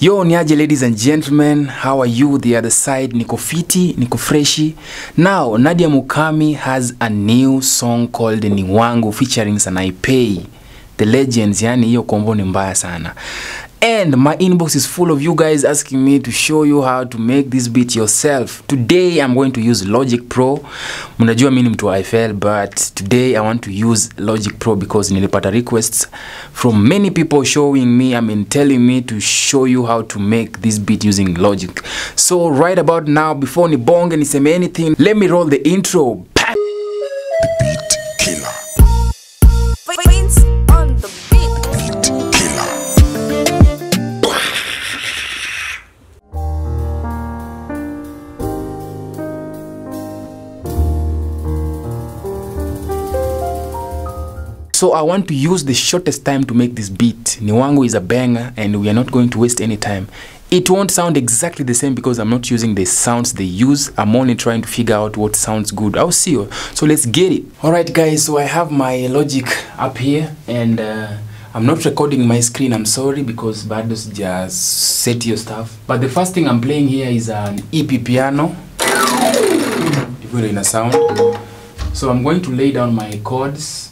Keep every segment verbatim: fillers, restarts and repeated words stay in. Yo niaje ladies and gentlemen, how are you the other side? Niko fiti, niko freshi. Now, Nadia Mukami has a new song called Ni Wangu featuring Sanaipei. The legends, yani hiyo combo ni mbaya sana. And my inbox is full of you guys asking me to show you how to make this beat yourself. Today I'm going to use Logic Pro. Mnajua mimi mtu wa F L, but today I want to use Logic Pro because nilipata requests from many people showing me, I mean telling me to show you how to make this beat using Logic. So right about now, before ni bonge ni seme anything, let me roll the intro. The Beat Killer. So I want to use the shortest time to make this beat. Ni Wangu is a banger and we are not going to waste any time. It won't sound exactly the same because I'm not using the sounds they use. I'm only trying to figure out what sounds good. I'll see you. So let's get it. Alright guys, so I have my Logic up here and uh, I'm not recording my screen. I'm sorry because Bados just set your stuff. But the first thing I'm playing here is an E P piano. You got it in a sound. So I'm going to lay down my chords.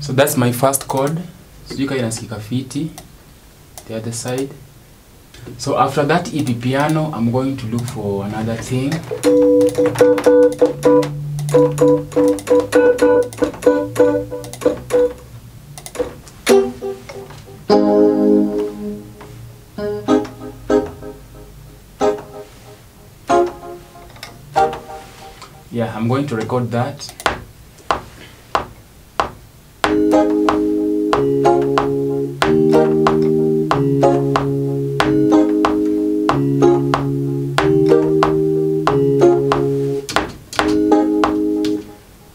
So that's my first chord. So you can see graffiti, the other side. So after that E P piano, I'm going to look for another thing. Yeah, I'm going to record that.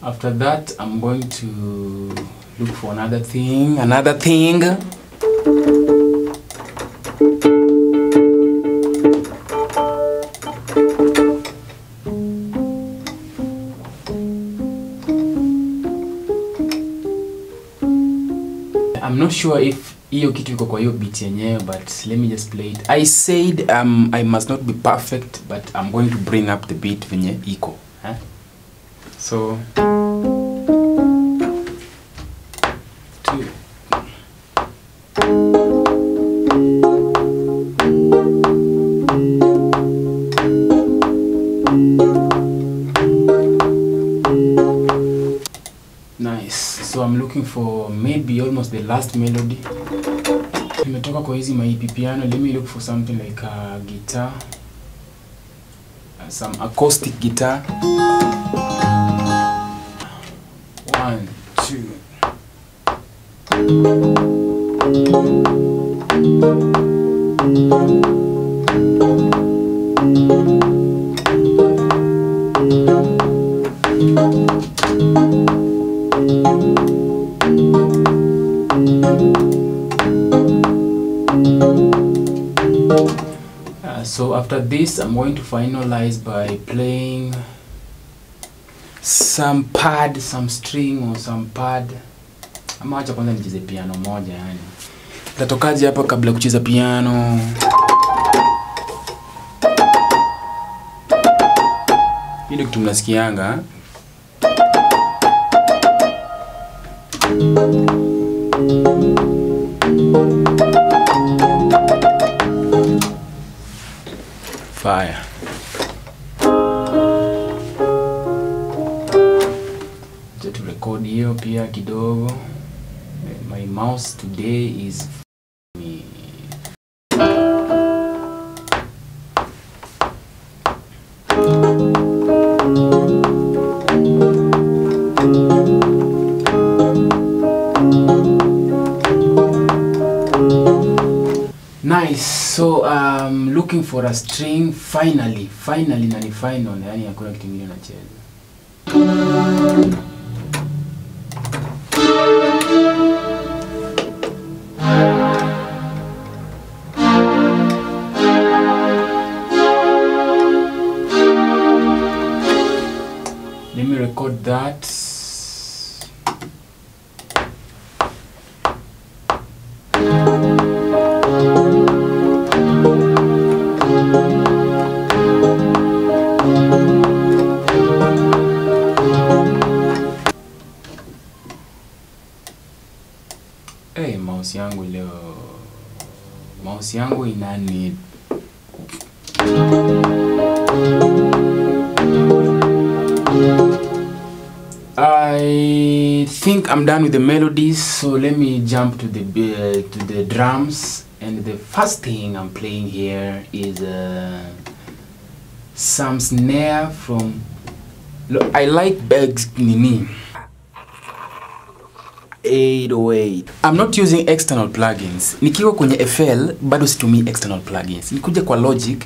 After that, I'm going to look for another thing, another thing. I'm not sure if hiyo kitu iko kwa hiyo beat yenyewe, but let me just play it. I said um, I must not be perfect, but I'm going to bring up the beat venye iko. Huh? So... So I'm looking for maybe almost the last melody. Nimetoka kwa hizi my E P piano, let me look for something like a guitar, some acoustic guitar. One, two. So after this, I'm going to finalize by playing some pad, some string or some pad. Ama acha kwanza nicheze piano moja yani. Nitatokaje hapa kabla kucheza piano? Hili kitu mnasikianga. Fire. Just record here, pia kidogo. My mouse today is me. Nice. So I'm um, looking for a string. Finally, finally, nani final. Yani hakuna kitu kingine nacheza. me record that. Hey, mouse yangu leo. Mouse yangu ina need. I think I'm done with the melodies, so let me jump to the uh, to the drums. And the first thing I'm playing here is uh, some snare from. Look, I like Beg's Nini. eight oh eight. I'm not using external plugins. Nikiwa kwenye F L, bado situmii external plugins. Nikuja kwa Logic,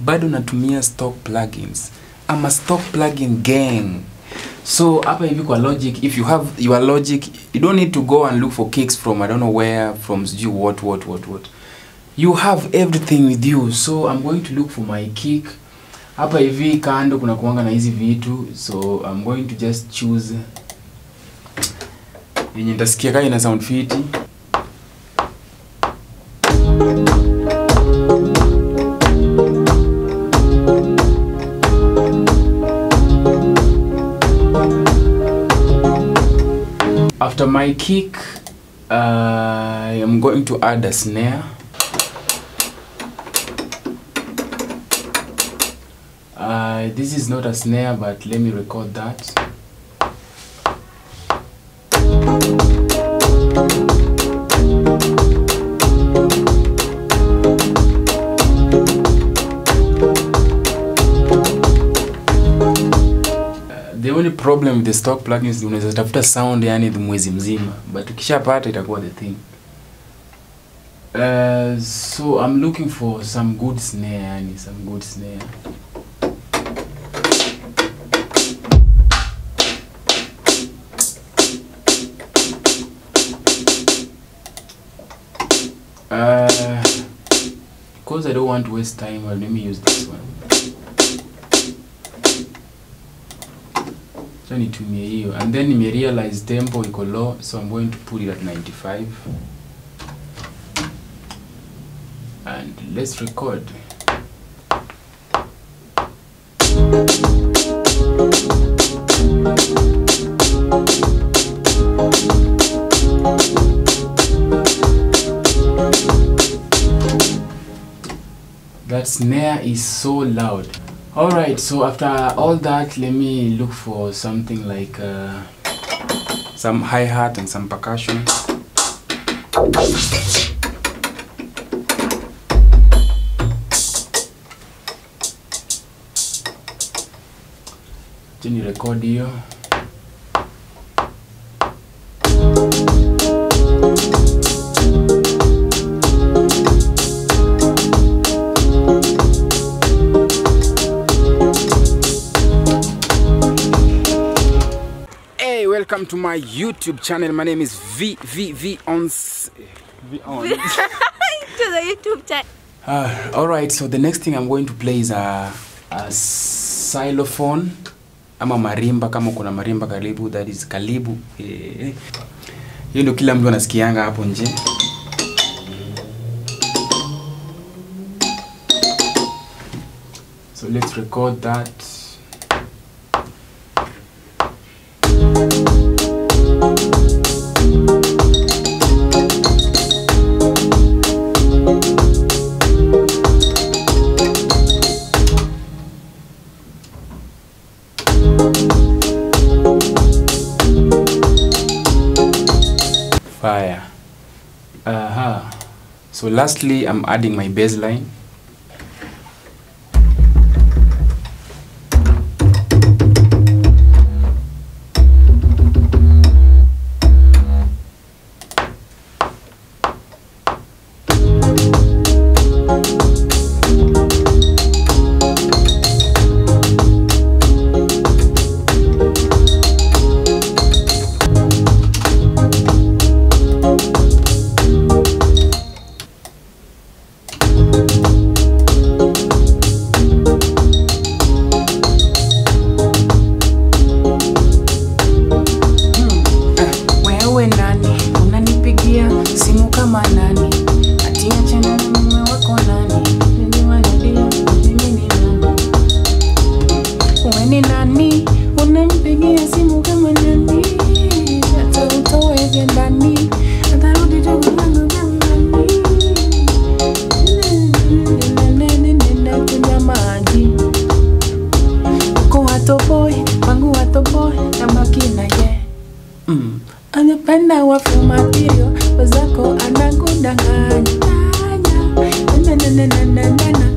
bado natumia stock plugins. I'm a stock plugin gang. So hapa hivi kwa Logic, if you have your Logic, you don't need to go and look for kicks from I don't know where, from you what what what what. You have everything with you. So I'm going to look for my kick. Hapa hivi kando kuna kuanga na hizi vitu. So I'm going to just choose yenye nitasikia kama ina sound fiti. After my kick, uh, I am going to add a snare. Uh, this is not a snare, but let me record that. Problem with the stock plugins is unaweza tafuta sound yani mwezi mzima, but ukishapata itakuwa the thing. Uh, so I'm looking for some good snare, yani some good snare. Uh, because I don't want to waste time, well, let me use this one. And then I realize tempo is low, so I'm going to put it at ninety-five. And let's record. That snare is so loud. Alright, so after all that, let me look for something like uh, some hi-hat and some percussion. Then you record here. Welcome to my YouTube channel. My name is V V V Ons. V Ons. To the YouTube channel. Uh, all right. So the next thing I'm going to play is a, a xylophone. Ama marimba kama kuna marimba karibu. That is kalibu. Hiyo ndio kila mtu anasikianga hapo nje. So let's record that. Fire. Aha. Uh-huh. So lastly, I'm adding my bass line. Thank you. Kana wafumatilio wazako anakudanganya na na na na na na.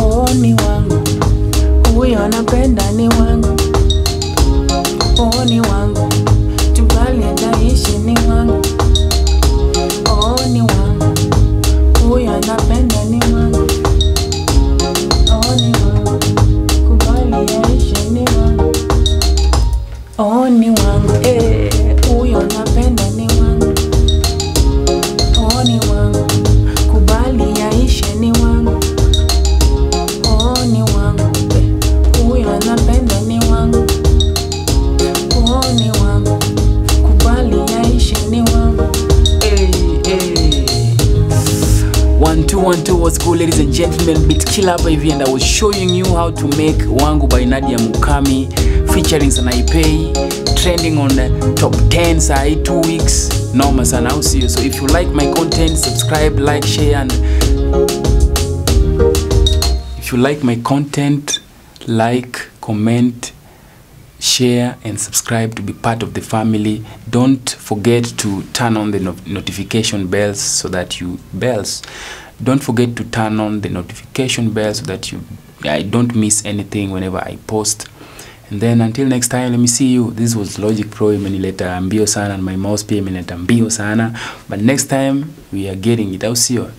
Oh ni wangu, huyo anapenda ni wangu. Oh ni wangu, tubali naishi ni wangu. Oh ni wangu, huyo anapenda ni wangu. Oh ni wangu, kubali naishi ni wangu. Oh ni wangu, eh huyo anapenda ni wangu. Oh ni wangu, kubali naishi ni wangu. Oh ni wangu, huyo anapenda ni wangu. Oh ni wangu, kubali naishi ni wangu. Hey, hey. one two one two was cool, ladies and gentlemen. BeatKiller by V, and I was showing you how to make Wangu by Nadia Mukami featuring Sanaipei, trending on the top ten side, two weeks. Normal Sanau, see you. So if you like my content, subscribe, like, share, and if you like my content, like, comment, share, and subscribe to be part of the family. Don't forget to turn on the no notification bells so that you bells. Don't forget to turn on the notification bells so that you I don't miss anything whenever I post. And then until next time, let me see you. This was Logic Pro Imenileta Mbio Sana, and my mouse P Imenileta Mbio Sana. But next time we are getting it. I'll see you.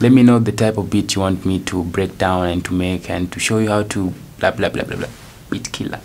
Let me know the type of beat you want me to break down and to make and to show you how to blah blah blah blah blah. BeatKiller.